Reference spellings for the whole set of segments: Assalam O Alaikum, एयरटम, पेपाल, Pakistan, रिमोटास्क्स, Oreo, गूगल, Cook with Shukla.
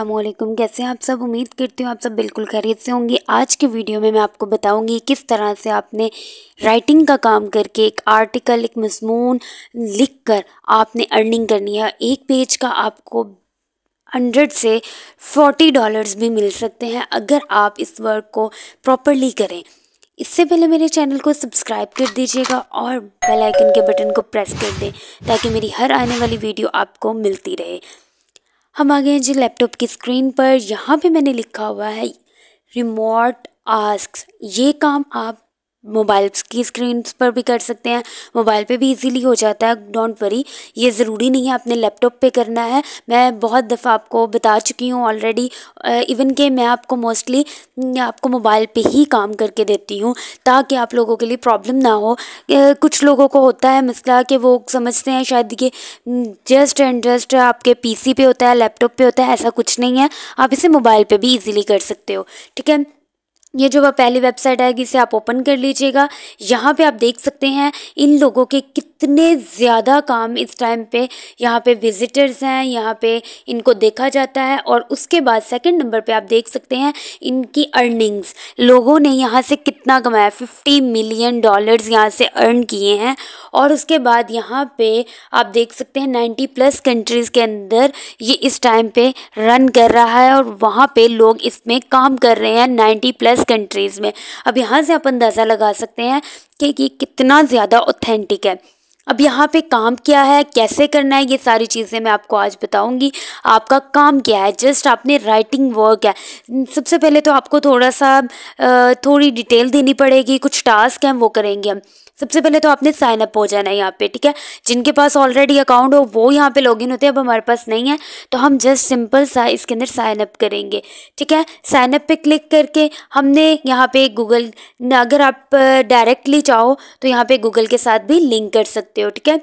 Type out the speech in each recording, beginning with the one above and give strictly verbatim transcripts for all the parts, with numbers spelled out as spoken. अस्सलामुअलैकुम, कैसे हैं आप सब। उम्मीद करती हूँ आप सब बिल्कुल खैरियत से होंगे। आज के वीडियो में मैं आपको बताऊंगी किस तरह से आपने राइटिंग का काम करके एक आर्टिकल, एक मज़मून लिखकर आपने अर्निंग करनी है। एक पेज का आपको हंड्रेड से फोर्टी डॉलर्स भी मिल सकते हैं अगर आप इस वर्क को प्रॉपरली करें। इससे पहले मेरे चैनल को सब्सक्राइब कर दीजिएगा और बेल आइकन के बटन को प्रेस कर दें ताकि मेरी हर आने वाली वीडियो आपको मिलती रहे। हम आ गए हैं जी लैपटॉप की स्क्रीन पर। यहाँ पे मैंने लिखा हुआ है रिमोटास्क्स। ये काम आप मोबाइल की स्क्रीन पर भी कर सकते हैं, मोबाइल पे भी इजीली हो जाता है, डोंट वरी। ये ज़रूरी नहीं है आपने लैपटॉप पे करना है। मैं बहुत दफ़ा आपको बता चुकी हूँ ऑलरेडी, इवन के मैं आपको मोस्टली आपको मोबाइल पे ही काम करके देती हूँ ताकि आप लोगों के लिए प्रॉब्लम ना हो। कुछ लोगों को होता है मसला कि वो समझते हैं शायद ये जस्ट एंड जस्ट आपके पी सी पे होता है, लैपटॉप पे होता है। ऐसा कुछ नहीं है, आप इसे मोबाइल पे भी ईज़िली कर सकते हो। ठीक है, ये जो वह पहली वेबसाइट आएगी इसे आप ओपन कर लीजिएगा। यहाँ पे आप देख सकते हैं इन लोगों के कितने ज़्यादा काम इस टाइम पे, यहाँ पे विजिटर्स हैं, यहाँ पे इनको देखा जाता है। और उसके बाद सेकंड नंबर पे आप देख सकते हैं इनकी अर्निंग्स। लोगों ने यहाँ से कितना कमाया, फिफ्टी मिलियन डॉलर्स यहाँ से अर्न किए हैं। और उसके बाद यहाँ पर आप देख सकते हैं नाइन्टी प्लस कंट्रीज़ के अंदर ये इस टाइम पर रन कर रहा है और वहाँ पर लोग इसमें काम कर रहे हैं नाइन्टी प्लस कंट्रीज़ में। अब यहाँ से आप अंदाज़ा लगा सकते हैं कि ये कितना ज़्यादा ऑथेंटिक है। अब यहाँ पे काम क्या है, कैसे करना है, ये सारी चीज़ें मैं आपको आज बताऊंगी। आपका काम क्या है, जस्ट आपने राइटिंग वर्क है। सबसे पहले तो आपको थोड़ा सा थोड़ी डिटेल देनी पड़ेगी, कुछ टास्क हैं वो करेंगे हम। सबसे पहले तो आपने साइन अप हो जाना है यहाँ पे। ठीक है, जिनके पास ऑलरेडी अकाउंट हो वो यहाँ पे लॉगिन होते हैं। अब हमारे पास नहीं है तो हम जस्ट सिंपल सा इसके अंदर साइन अप करेंगे। ठीक है, साइन अप पे क्लिक करके हमने यहाँ पे गूगल, अगर आप डायरेक्टली चाहो तो यहाँ पे गूगल के साथ भी लिंक कर सकते हो। ठीक है,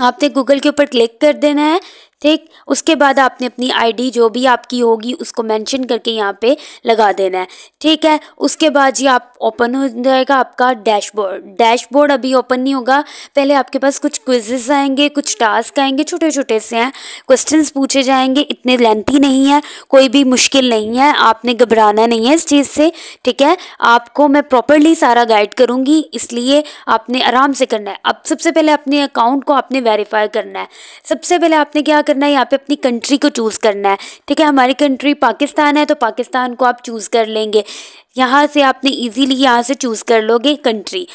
आपने गूगल के ऊपर क्लिक कर देना है। ठीक, उसके बाद आपने अपनी आईडी जो भी आपकी होगी उसको मेंशन करके यहाँ पे लगा देना है। ठीक है, उसके बाद ये आप ओपन हो जाएगा आपका डैशबोर्ड। डैशबोर्ड अभी ओपन नहीं होगा, पहले आपके पास कुछ क्विजेस आएंगे, कुछ टास्क आएंगे, छोटे छोटे से हैं, क्वेश्चंस पूछे जाएंगे। इतने लेंथी नहीं है, कोई भी मुश्किल नहीं है, आपने घबराना नहीं है इस चीज़ से। ठीक है, आपको मैं प्रॉपरली सारा गाइड करूँगी, इसलिए आपने आराम से करना है। अब सबसे पहले अपने अकाउंट को आपने वेरीफाई करना है। सबसे पहले आपने क्या करना है, यहाँ पे अपनी कंट्री को चूज़ करना है। ठीक है, हमारी कंट्री पाकिस्तान है तो पाकिस्तान को आप चूज़ कर लेंगे। यहाँ से आपने इजीली यहाँ से चूज़ कर लोगे कंट्री।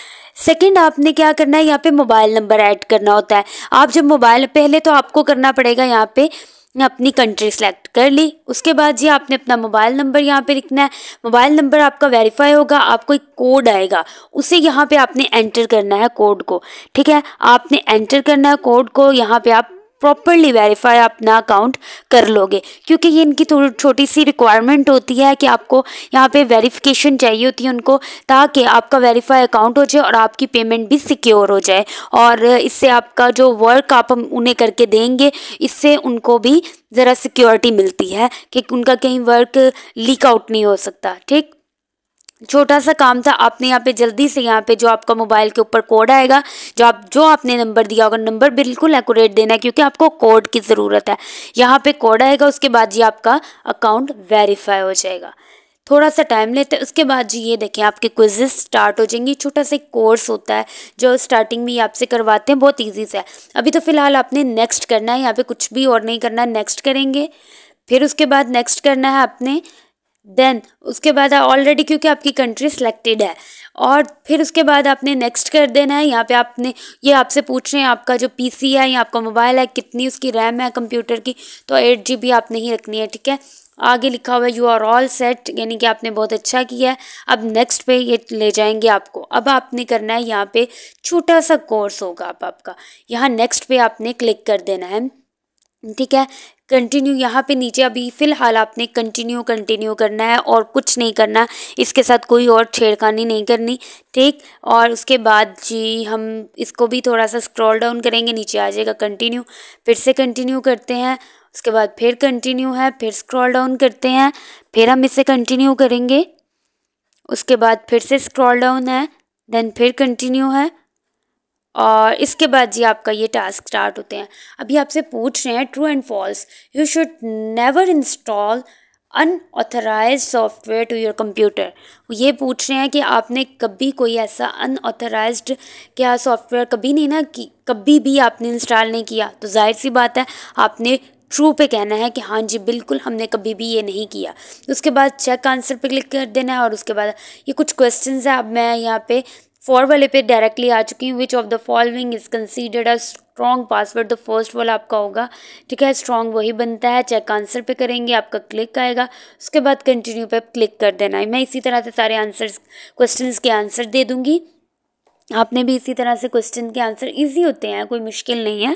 सेकंड, आपने क्या करना है, यहाँ पे मोबाइल नंबर ऐड करना होता है। आप जब मोबाइल, पहले तो आपको करना पड़ेगा यहाँ पे अपनी कंट्री सेलेक्ट कर ली, उसके बाद जी आपने अपना मोबाइल नंबर यहाँ पे लिखना है। मोबाइल नंबर आपका वेरीफाई होगा, आपको एक कोड आएगा, उसे यहाँ पे आपने एंटर करना है कोड को। ठीक है, आपने एंटर करना है कोड को। यहाँ पे आप प्रॉपरली वेरीफाई अपना अकाउंट कर लोगे, क्योंकि ये इनकी थोड़ी छोटी सी रिक्वायरमेंट होती है कि आपको यहाँ पे वेरिफिकेशन चाहिए होती है उनको, ताकि आपका वेरीफाई अकाउंट हो जाए और आपकी पेमेंट भी सिक्योर हो जाए। और इससे आपका जो वर्क आप उन्हें करके देंगे, इससे उनको भी ज़रा सिक्योरिटी मिलती है कि उनका कहीं वर्क लीक आउट नहीं हो सकता। ठीक, छोटा सा काम था। आपने यहाँ पे जल्दी से यहाँ पे जो आपका मोबाइल के ऊपर कोड आएगा, जो आप जो आपने नंबर दिया होगा, नंबर बिल्कुल एक्यूरेट देना है क्योंकि आपको कोड की ज़रूरत है। यहाँ पे कोड आएगा, उसके बाद जी आपका अकाउंट वेरीफाई हो जाएगा। थोड़ा सा टाइम लेते हैं। उसके बाद जी ये देखें आपके क्विजेस स्टार्ट हो जाएंगी। छोटा सा एक कोर्स होता है जो स्टार्टिंग में ये आपसे करवाते हैं, बहुत ईजी से है। अभी तो फ़िलहाल आपने नेक्स्ट करना है, यहाँ पर कुछ भी और नहीं करना, नेक्स्ट करेंगे। फिर उसके बाद नेक्स्ट करना है आपने, देन उसके बाद ऑलरेडी क्योंकि आपकी कंट्री सिलेक्टेड है। और फिर उसके बाद आपने नेक्स्ट कर देना है। यहाँ पे आपने ये आपसे पूछ रहे हैं आपका जो पीसी है या आपका मोबाइल है, कितनी उसकी रैम है कंप्यूटर की, तो एट जी बी आपने ही रखनी है। ठीक है, आगे लिखा हुआ है यू आर ऑल सेट, यानी कि आपने बहुत अच्छा किया है। अब नेक्स्ट पे ये ले जाएंगे आपको। अब आपने करना है, यहाँ पे छोटा सा कोर्स होगा आप आपका, यहाँ नेक्स्ट पे आपने क्लिक कर देना है। ठीक है, कंटिन्यू, यहाँ पे नीचे अभी फ़िलहाल आपने कंटिन्यू कंटिन्यू करना है और कुछ नहीं करना, इसके साथ कोई और छेड़खानी नहीं करनी। ठीक, और उसके बाद जी हम इसको भी थोड़ा सा स्क्रॉल डाउन करेंगे, नीचे आ जाएगा कंटिन्यू, फिर से कंटिन्यू करते हैं। उसके बाद फिर कंटिन्यू है, फिर स्क्रॉल डाउन करते हैं, फिर हम इसे कंटिन्यू करेंगे। उसके बाद फिर से स्क्रॉल डाउन है, देन फिर कंटिन्यू है, और इसके बाद जी आपका ये टास्क स्टार्ट होते हैं। अभी आपसे पूछ रहे हैं true and false, you should never install unauthorized software to your computer. ये पूछ रहे हैं कि आपने कभी कोई ऐसा अनऑथराइज क्या सॉफ्टवेयर कभी नहीं ना कि कभी भी आपने इंस्टॉल नहीं किया, तो जाहिर सी बात है आपने ट्रू पे कहना है कि हाँ जी बिल्कुल हमने कभी भी ये नहीं किया। उसके बाद चेक आंसर पे क्लिक कर देना है और उसके बाद ये कुछ क्वेश्चंस हैं। अब मैं यहाँ पे फॉर वाले पे डायरेक्टली आ चुकी हूँ। Which of the following is considered a strong password, the first वाला आपका होगा, ठीक है, स्ट्रॉन्ग वही बनता है। चेक आंसर पे करेंगे, आपका क्लिक आएगा, उसके बाद कंटिन्यू पे क्लिक कर देना है। मैं इसी तरह से सारे आंसर्स क्वेश्चंस के आंसर दे दूँगी, आपने भी इसी तरह से क्वेश्चन के आंसर। ईजी होते हैं, कोई मुश्किल नहीं है,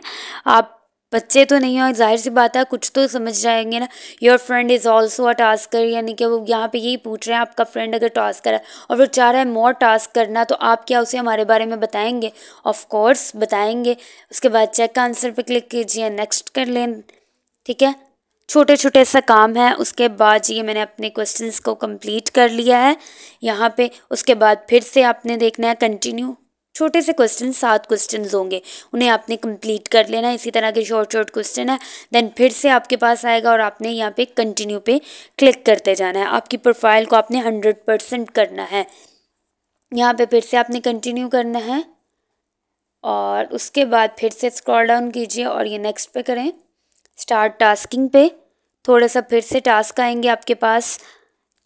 आप बच्चे तो नहीं हो, जाहिर सी बात है कुछ तो समझ जाएंगे ना। Your friend is also a tasker, यानी कि वो यहाँ पे यही पूछ रहे हैं आपका फ्रेंड अगर टास्कर है और वो चाह रहा है मोर टास्क करना, तो आप क्या उसे हमारे बारे में बताएंगे? ऑफ कोर्स बताएंगे। उसके बाद चेक आंसर पे क्लिक कीजिए, नेक्स्ट कर लें, ठीक है, छोटे छोटे सा काम है। उसके बाद ये मैंने अपने क्वेश्चंस को कंप्लीट कर लिया है यहाँ पे। उसके बाद फिर से आपने देखना है कंटिन्यू, छोटे से क्वेश्चन सात क्वेश्चन होंगे, उन्हें आपने कंप्लीट कर लेना। इसी तरह के शॉर्ट शॉर्ट क्वेश्चन है, देन फिर से आपके पास आएगा और आपने यहाँ पे कंटिन्यू पे क्लिक करते जाना है। आपकी प्रोफाइल को आपने हंड्रेड परसेंट करना है, यहाँ पे फिर से आपने कंटिन्यू करना है और उसके बाद फिर से स्क्रॉल डाउन कीजिए और ये नेक्स्ट पे करें, स्टार्ट टास्किंग पे। थोड़ा सा फिर से टास्क आएंगे आपके पास,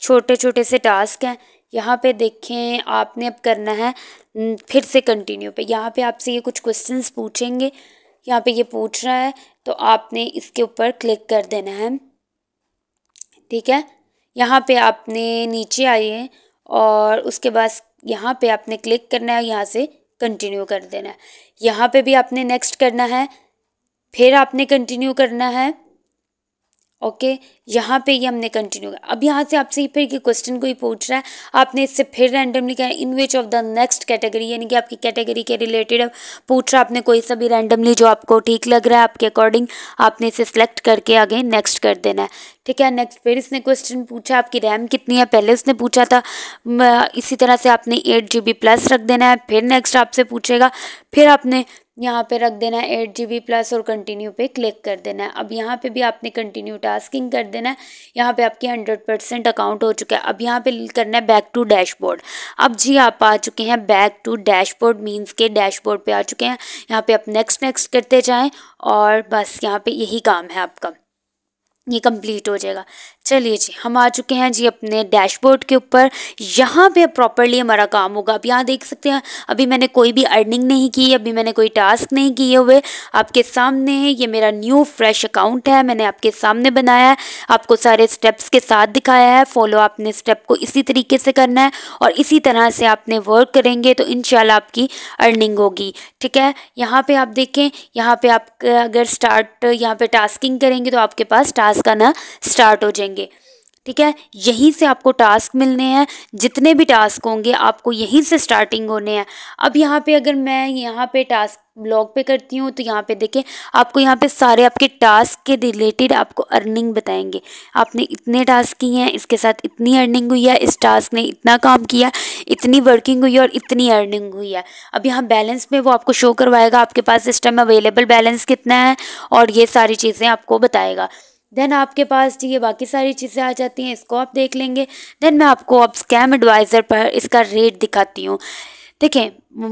छोटे छोटे से टास्क हैं। यहाँ पे देखें, आपने अब करना है फिर से कंटिन्यू पे। यहाँ पे आपसे ये कुछ क्वेश्चंस पूछेंगे, यहाँ पे ये पूछ रहा है तो आपने इसके ऊपर क्लिक कर देना है, ठीक है। यहाँ पे आपने नीचे आइए और उसके बाद यहाँ पे आपने क्लिक करना है, यहाँ से कंटिन्यू कर देना है। यहाँ पे भी आपने नेक्स्ट करना है, फिर आपने कंटिन्यू करना है, ओके okay, यहाँ पे ये हमने कंटिन्यू किया। अब यहाँ से आपसे फिर ये क्वेश्चन कोई पूछ रहा है, आपने इससे फिर रैंडमली कहना in which of the next category, यानी कि आपकी कैटेगरी के रिलेटेड पूछ रहा है। आपने कोई सा भी रैंडमली जो आपको ठीक लग रहा है आपके अकॉर्डिंग आपने इसे सिलेक्ट करके आगे नेक्स्ट कर देना है, ठीक है। नेक्स्ट फिर इसने क्वेश्चन पूछा आपकी रैम कितनी है, पहले उसने पूछा था, इसी तरह से आपने एट जी बी प्लस रख देना है। फिर नेक्स्ट आपसे पूछेगा, फिर आपने यहाँ पे रख देना है एट जी बी प्लस और कंटिन्यू पे क्लिक कर देना है। अब यहाँ पे भी आपने कंटिन्यू टास्किंग कर देना है, यहाँ पे आपकी हंड्रेड परसेंट अकाउंट हो चुका है। अब यहाँ पे करना है बैक टू डैशबोर्ड। अब जी आप आ चुके हैं बैक टू डैशबोर्ड, मींस के डैशबोर्ड पे आ चुके हैं। यहाँ पे आप नेक्स्ट नेक्स्ट करते जाएँ और बस यहाँ पे यही काम है आपका, ये कंप्लीट हो जाएगा। चलिए जी हम आ चुके हैं जी अपने डैशबोर्ड के ऊपर, यहाँ पे प्रॉपर्ली हमारा काम होगा। अब यहाँ देख सकते हैं अभी मैंने कोई भी अर्निंग नहीं की, अभी मैंने कोई टास्क नहीं किए हुए आपके सामने है। ये मेरा न्यू फ्रेश अकाउंट है, मैंने आपके सामने बनाया है, आपको सारे स्टेप्स के साथ दिखाया है। फॉलो आपने स्टेप को इसी तरीके से करना है और इसी तरह से आपने वर्क करेंगे तो इंशाल्लाह आपकी अर्निंग होगी, ठीक है। यहाँ पर आप देखें, यहाँ पर आप अगर स्टार्ट यहाँ पर टास्किंग करेंगे तो आपके पास टास्क आना स्टार्ट हो जाएंगे, ठीक है। यहीं से आपको टास्क मिलने हैं, जितने भी टास्क होंगे आपको यहीं से स्टार्टिंग होने हैं। अब यहाँ पे अगर मैं यहाँ पे टास्क ब्लॉग पे करती हूँ तो यहाँ पे देखें आपको यहाँ पे सारे आपके टास्क के रिलेटेड आपको अर्निंग बताएंगे। आपने इतने टास्क किए हैं, इसके साथ इतनी अर्निंग हुई है, इस टास्क ने इतना काम किया, इतनी वर्किंग हुई है और इतनी अर्निंग हुई है। अब यहाँ बैलेंस में वो आपको शो करवाएगा आपके पास इस टाइम अवेलेबल बैलेंस कितना है और ये सारी चीज़ें आपको बताएगा। देन आपके पास ये बाकी सारी चीज़ें आ जाती हैं, इसको आप देख लेंगे। देन मैं आपको अब स्कैम एडवाइज़र पर इसका रेट दिखाती हूँ। देखें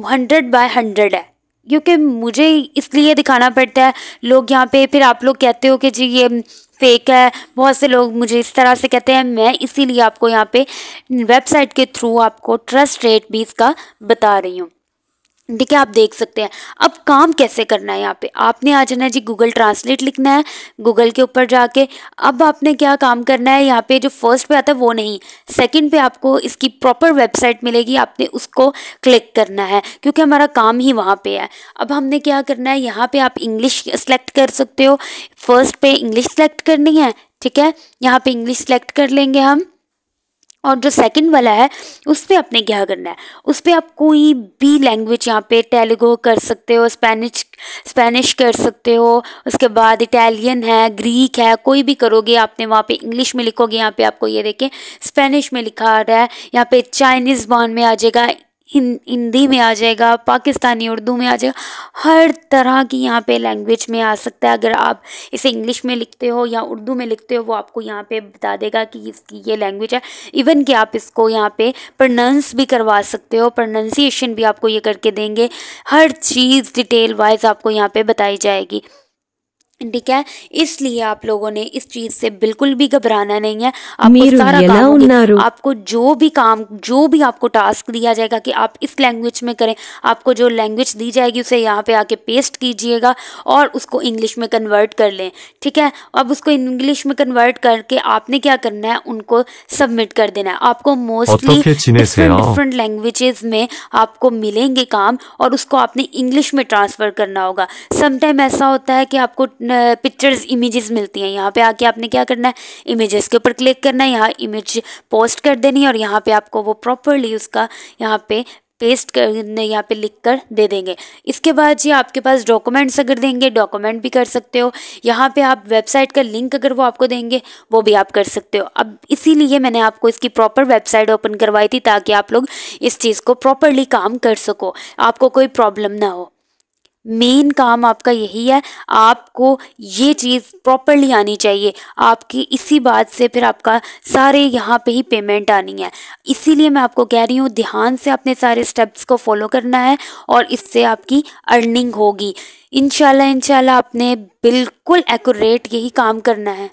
हंड्रेड बाय हंड्रेड है, क्योंकि मुझे इसलिए दिखाना पड़ता है। लोग यहाँ पे फिर आप लोग कहते हो कि जी ये फेक है, बहुत से लोग मुझे इस तरह से कहते हैं, मैं इसीलिए आपको यहाँ पे वेबसाइट के थ्रू आपको ट्रस्ट रेट भी इसका बता रही हूँ, ठीक है। आप देख सकते हैं अब काम कैसे करना है। यहाँ पे आपने आ जाना है जी गूगल ट्रांसलेट लिखना है, गूगल के ऊपर जाके अब आपने क्या काम करना है। यहाँ पे जो फर्स्ट पे आता है वो नहीं, सेकंड पे आपको इसकी प्रॉपर वेबसाइट मिलेगी, आपने उसको क्लिक करना है क्योंकि हमारा काम ही वहाँ पे है। अब हमने क्या करना है, यहाँ पे आप इंग्लिश सेलेक्ट कर सकते हो, फर्स्ट पे इंग्लिश सेलेक्ट करनी है, ठीक है। यहाँ पर इंग्लिश सेलेक्ट कर लेंगे हम और जो सेकंड वाला है उस पर आपने क्या करना है, उस पर आप कोई भी लैंग्वेज यहाँ पे तेलुगु कर सकते हो, स्पेनिश स्पेनिश कर सकते हो, उसके बाद इटालियन है, ग्रीक है, कोई भी करोगे आपने। वहाँ पे इंग्लिश में लिखोगे, यहाँ पे आपको ये देखें स्पेनिश में लिखा आ रहा है, यहाँ पे चाइनीज़ बान में आ जाएगा, हिंदी में आ जाएगा, पाकिस्तानी उर्दू में आ जाएगा, हर तरह की यहाँ पे लैंग्वेज में आ सकता है। अगर आप इसे इंग्लिश में लिखते हो या उर्दू में लिखते हो वो आपको यहाँ पे बता देगा कि इसकी ये लैंग्वेज है। इवन कि आप इसको यहाँ पे प्रोनाउंस भी करवा सकते हो, प्रोनाउंसिएशन भी आपको ये करके देंगे, हर चीज़ डिटेल वाइज आपको यहाँ पे बताई जाएगी। ठीक है, इसलिए आप लोगों ने इस चीज़ से बिल्कुल भी घबराना नहीं है। आपको सारा काम, आपको जो भी काम, जो भी आपको टास्क दिया जाएगा कि आप इस लैंग्वेज में करें, आपको जो लैंग्वेज दी जाएगी उसे यहाँ पे आके पेस्ट कीजिएगा और उसको इंग्लिश में कन्वर्ट कर लें। ठीक है, अब उसको इंग्लिश में कन्वर्ट करके आपने क्या करना है, उनको सबमिट कर देना है। आपको मोस्टली डिफरेंट लैंग्वेजेस में आपको मिलेंगे काम और उसको आपने इंग्लिश में ट्रांसफ़र करना होगा। समटाइम ऐसा होता है कि आपको पिक्चर्स, इमेजेस मिलती हैं, यहाँ पे आके आपने क्या करना है, इमेजेस के ऊपर क्लिक करना है, यहाँ इमेज पोस्ट कर देनी है और यहाँ पे आपको वो प्रॉपरली उसका यहाँ पे पेस्ट कर, यहाँ पे लिख कर दे देंगे। इसके बाद जी आपके पास डॉक्यूमेंट्स अगर देंगे, डॉक्यूमेंट भी कर सकते हो। यहाँ पे आप वेबसाइट का लिंक अगर वो आपको देंगे वो भी आप कर सकते हो। अब इसीलिए मैंने आपको इसकी प्रॉपर वेबसाइट ओपन करवाई थी ताकि आप लोग इस चीज़ को प्रॉपरली काम कर सको, आपको कोई प्रॉब्लम ना हो। मेन काम आपका यही है, आपको ये चीज़ प्रॉपरली आनी चाहिए। आपकी इसी बात से फिर आपका सारे यहाँ पे ही पेमेंट आनी है। इसीलिए मैं आपको कह रही हूँ ध्यान से आपने सारे स्टेप्स को फॉलो करना है और इससे आपकी अर्निंग होगी इंशाल्लाह। इंशाल्लाह आपने बिल्कुल एक्यूरेट यही काम करना है।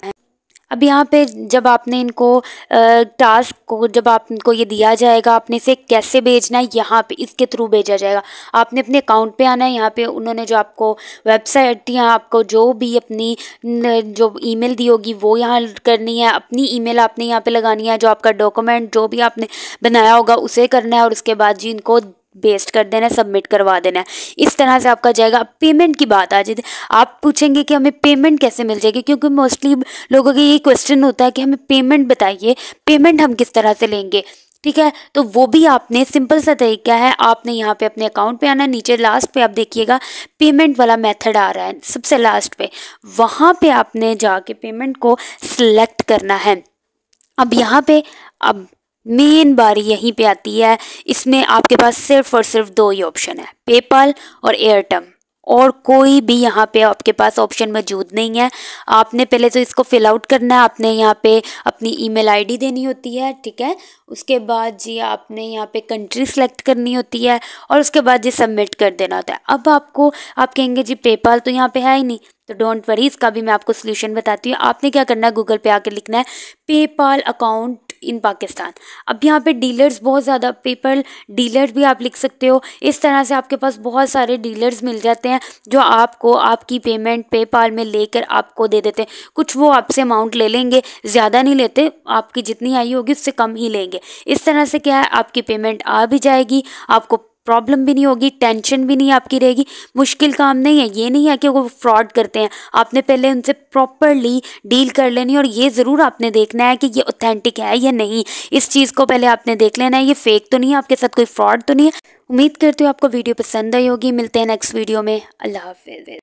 अब यहाँ पे जब आपने इनको टास्क को, जब आप इनको ये दिया जाएगा, आपने इसे कैसे भेजना है, यहाँ पे इसके थ्रू भेजा जाएगा। आपने अपने अकाउंट पे आना है, यहाँ पे उन्होंने जो आपको वेबसाइट या आपको जो भी अपनी जो ईमेल दी होगी वो यहाँ करनी है। अपनी ईमेल आपने यहाँ पे लगानी है, जो आपका डॉक्यूमेंट जो भी आपने बनाया होगा उसे करना है और उसके बाद जी इनको पेस्ट कर देना है, सबमिट करवा देना है। इस तरह से आपका जाएगा। अब पेमेंट की बात आ जाती है। आप पूछेंगे कि हमें पेमेंट कैसे मिल जाएगी, क्योंकि मोस्टली लोगों का यही क्वेश्चन होता है कि हमें पेमेंट बताइए, पेमेंट हम किस तरह से लेंगे। ठीक है, तो वो भी आपने सिंपल सा तरीका है, आपने यहाँ पे अपने अकाउंट पे आना है, नीचे लास्ट पे आप देखिएगा पेमेंट वाला मेथड आ रहा है सबसे लास्ट पे, वहाँ पे आपने जाके पेमेंट को सिलेक्ट करना है। अब यहाँ पे अब मेन बारी यहीं पे आती है। इसमें आपके पास सिर्फ और सिर्फ दो ही ऑप्शन है, पेपाल और एयरटम, और कोई भी यहाँ पे आपके पास ऑप्शन मौजूद नहीं है। आपने पहले तो इसको फिल आउट करना है, आपने यहाँ पे अपनी ईमेल आईडी देनी होती है। ठीक है, उसके बाद जी आपने यहाँ पे कंट्री सेलेक्ट करनी होती है और उसके बाद जी सबमिट कर देना होता है। अब आपको, आप कहेंगे जी पेपाल तो यहाँ पे है ही नहीं, तो डोंट वरी, इसका भी मैं आपको सोल्यूशन बताती हूँ। आपने क्या करना है, गूगल पे आकर लिखना है पेपाल अकाउंट इन पाकिस्तान। अब यहाँ पे डीलर्स बहुत ज़्यादा, पेपाल डीलर भी आप लिख सकते हो। इस तरह से आपके पास बहुत सारे डीलर्स मिल जाते हैं जो आपको आपकी पेमेंट पेपाल में लेकर आपको दे देते हैं। कुछ वो आपसे अमाउंट ले लेंगे, ज़्यादा नहीं लेते, आपकी जितनी आई होगी उससे कम ही लेंगे। इस तरह से क्या है, आपकी पेमेंट आ भी जाएगी, आपको प्रॉब्लम भी नहीं होगी, टेंशन भी नहीं आपकी रहेगी। मुश्किल काम नहीं है, ये नहीं है कि वो फ्रॉड करते हैं। आपने पहले उनसे प्रॉपरली डील कर लेनी और ये ज़रूर आपने देखना है कि ये ऑथेंटिक है या नहीं, इस चीज़ को पहले आपने देख लेना है, ये फेक तो नहीं है, आपके साथ कोई फ्रॉड तो नहीं है। उम्मीद करती हूँ आपको वीडियो पसंद आई होगी। मिलते हैं नेक्स्ट वीडियो में, अल्लाह हाफिज़।